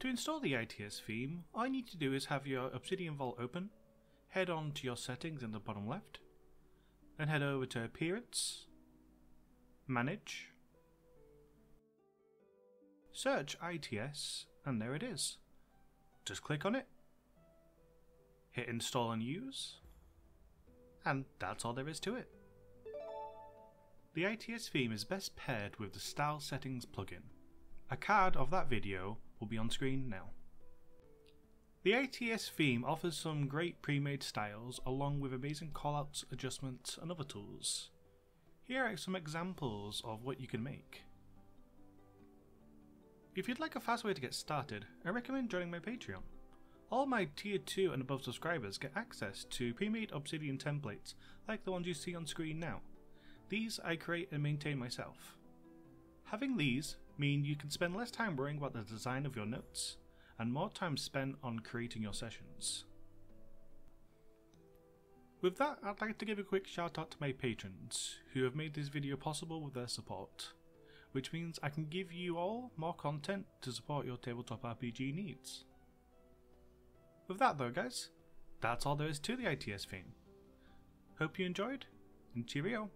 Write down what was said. To install the ITS theme, all you need to do is have your Obsidian Vault open, head on to your settings in the bottom left, then head over to Appearance, Manage, search ITS, and there it is. Just click on it, hit install and use, and that's all there is to it. The ITS theme is best paired with the Style Settings plugin. A card of that video will be on screen now. The ITS theme offers some great pre-made styles along with amazing callouts, adjustments and other tools. Here are some examples of what you can make. If you'd like a fast way to get started, I recommend joining my Patreon. All my tier 2 and above subscribers get access to pre-made Obsidian templates like the ones you see on screen now. These I create and maintain myself. Having these mean you can spend less time worrying about the design of your notes and more time spent on creating your sessions. With that, I'd like to give a quick shout out to my patrons who have made this video possible with their support, which means I can give you all more content to support your tabletop RPG needs. With that though guys, that's all there is to the ITS theme. Hope you enjoyed, and cheerio!